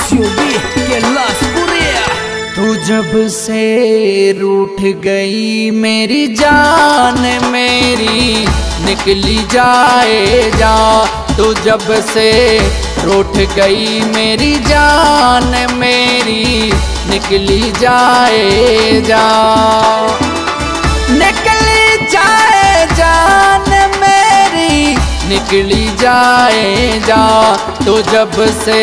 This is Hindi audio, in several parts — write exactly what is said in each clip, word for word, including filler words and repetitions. अविनाश योगी कैलाश पूरे। तू जब से रूठ गई मेरी जान मेरी निकली जाए जा। तू जब से रूठ गई मेरी जान मेरी निकली जाए जा। निकली जाए जान मेरी निकली जाए जा। तू जब से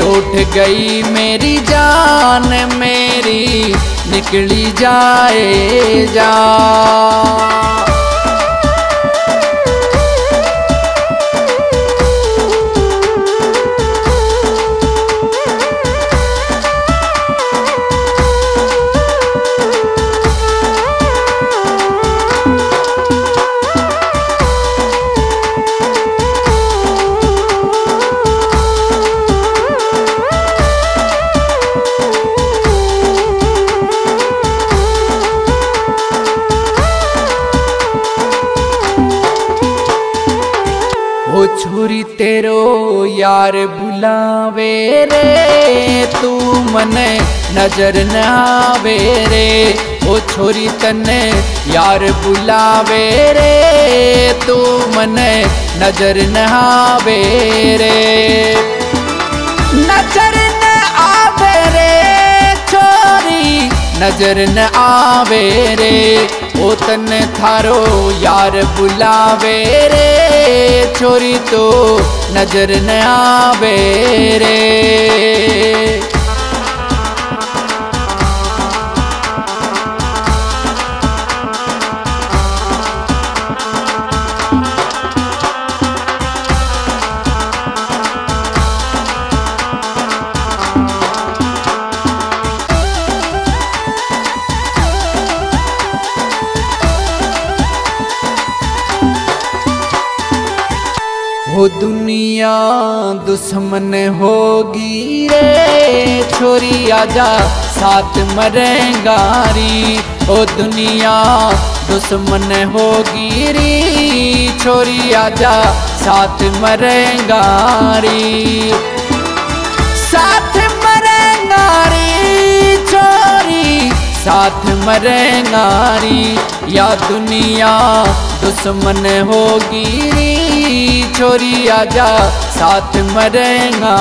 रूठ गई मेरी जान मेरी निकली जाए जा। ओ छुरी तेरो यार बुलावे रे तू मन नजर न आवे रे। ओ छोरी तने यार बुलावे रे तू मन नजर न आवे रे। नजर न आवे रे छोरी नजर न आवे रे। ओ तने थारो यार बुलावे रे छोरी तो नजर न आवे रे। ओ दुनिया दुश्मन होगी रे छोरी आजा साथ मरेंगा री। ओ दुनिया दुश्मन होगी री छोरी आजा साथ मरेंगा री। साथ मरेंगा री छोरी साथ मरेंगा री। या दुनिया दुश्मन होगी री छोरी आजा साथ मरेंगा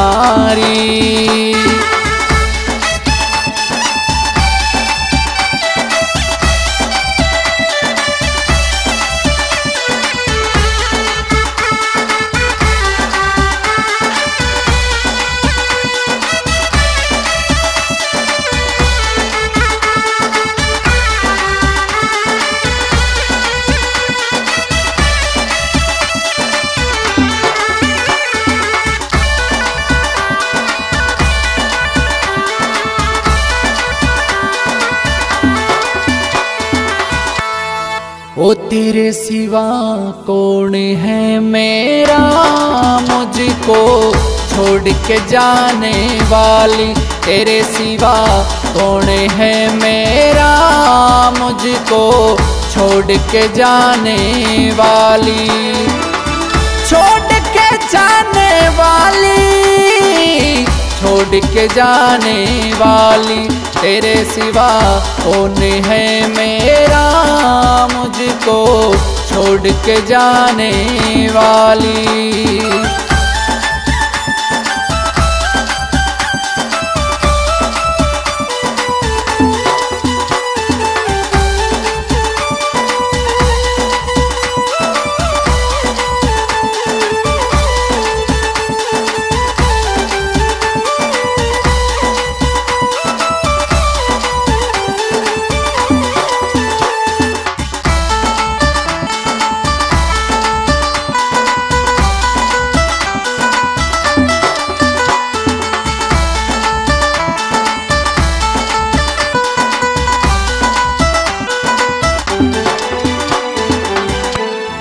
री। ओ तेरे सिवा कौन है मेरा मुझको छोड़ के जाने वाली। तेरे सिवा कौन है मेरा मुझको छोड़ के जाने वाली। छोड़ के जाने वाली छोड़ के जाने वाली। तेरे सिवा कौन है मेरा मुझको छोड़ के जाने वाली।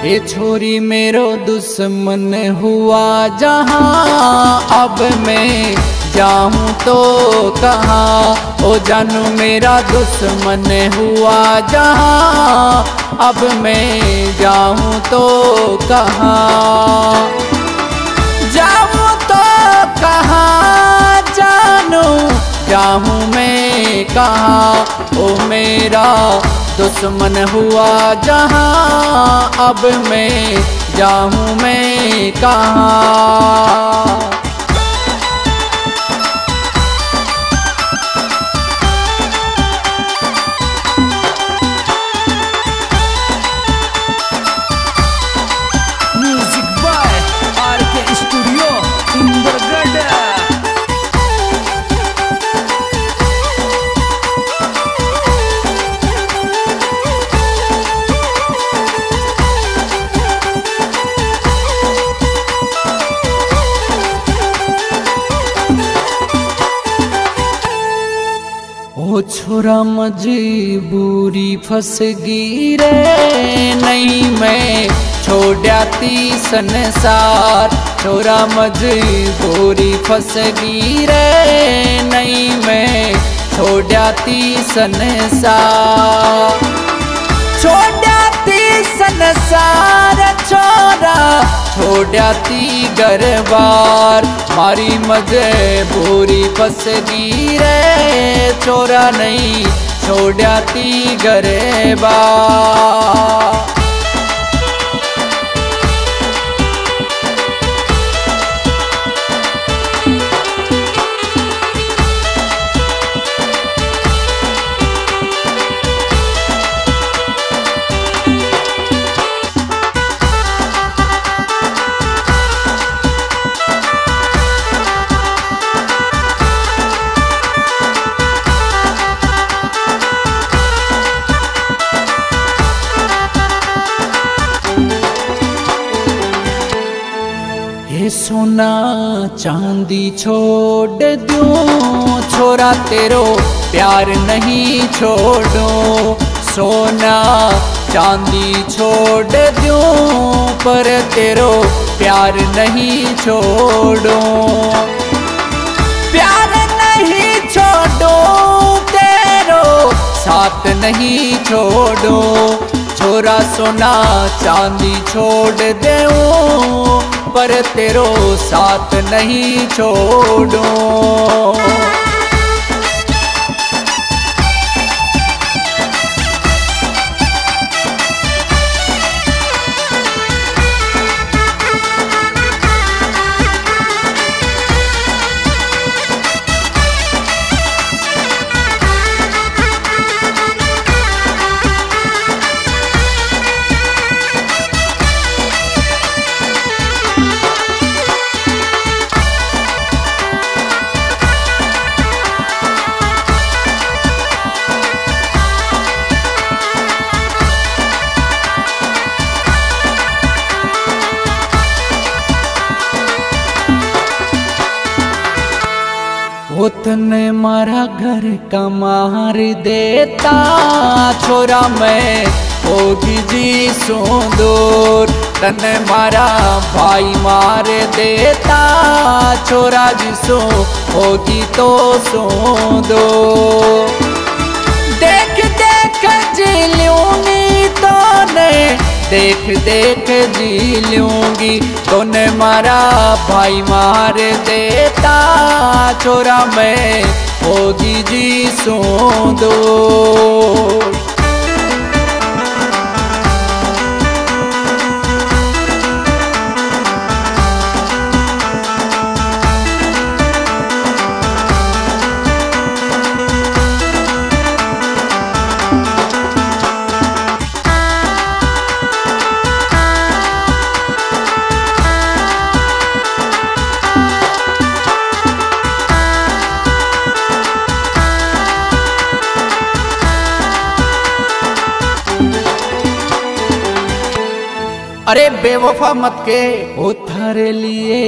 ये छोरी मेरो दुश्मन हुआ जहाँ अब मैं जाऊँ तो कहाँ। ओ जानू मेरा दुश्मन हुआ जहाँ अब मैं जाऊँ तो कहाँ जाऊँ तो कहाँ जा। हूँ मैं कहाँ, ओ मेरा दुश्मन हुआ जहाँ, अब मैं जाऊँ मैं कहाँ। ओ छोरा मजबूरी फंस गई रे, नहीं मैं छोड़ती संसार। छोरा मजबूरी फंस गई रे, नहीं मैं छोड़ती संसार। छोड़ती संसार छोरा छोड़ती घरबार, मारी मजबूरी फंस गई रे, छोरा नहीं छोड़ती गरेबा। सोना चांदी छोड़ दूं, छोरा तेरो प्यार नहीं छोड़ूं। सोना चांदी छोड़ दूं, पर तेरो प्यार नहीं छोड़ूं। प्यार नहीं छोड़ूं, तेरो साथ नहीं छोड़ूं। छोरा सोना चांदी छोड़ दूं, पर तेरो साथ नहीं छोड़ूं। तने मारा घर का मार देता, छोरा मैं होगी जी सुंदूर। तने मारा भाई मार देता, छोरा जी सो होगी तो सुंदूर। देख देख जी लूंगी तो ने, देख देख जी लूंगी। तोने मारा भाई मार देता, छोरा मैं होगी जी सुंदूर। अरे बेवफा मत के, ओ थारे लिए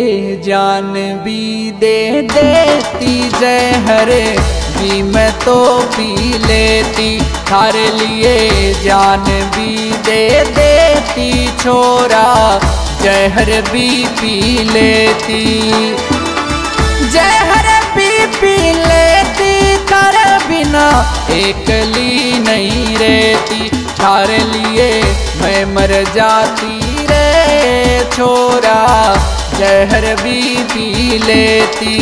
जान भी दे देती, जहर भी मैं तो पी लेती। थारे लिए जान भी दे देती, छोरा जहर भी पी लेती। जहर भी पी लेती, थारे बिना एकली नहीं रहती। थारे लिए मैं मर जाती, छोरा जहर भी पी लेती।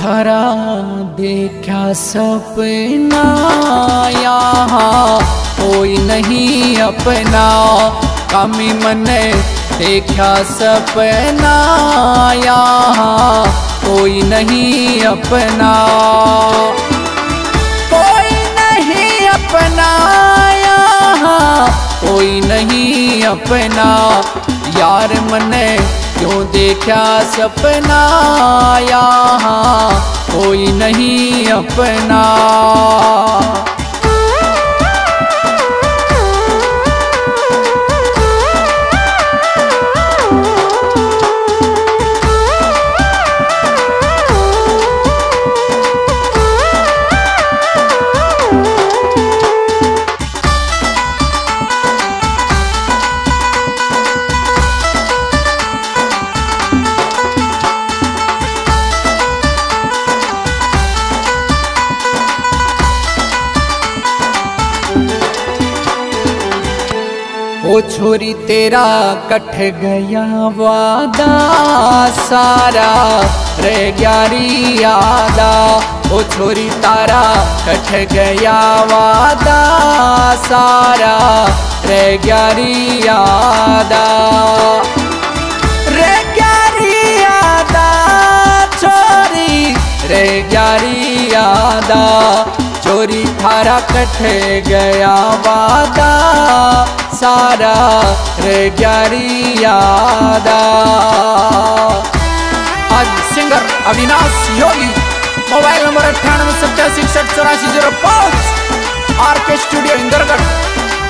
थरा देखा सपना यहाँ कोई नहीं अपना कमी मने देखा सपना यहाँ कोई नहीं अपना कोई नहीं अपना यहाँ कोई नहीं अपना यार मने क्यों देखा सपना यहाँ कोई नहीं अपना। ओ छोरी तेरा कट गया वादा सारा रह गया यादा ओ छोरी तारा कट गया वादा सारा रह गया यादा रह गया यादा छोरी रह गया यादा छोरी थारा कट गया वादा सारा रे ग्यारी यादा। आज singer Avinash Yogi mobile number अट्ठानवे सत्तासी इकसठ चौरासी जीरो पाँच आर के स्टूडियो इंदरगढ़।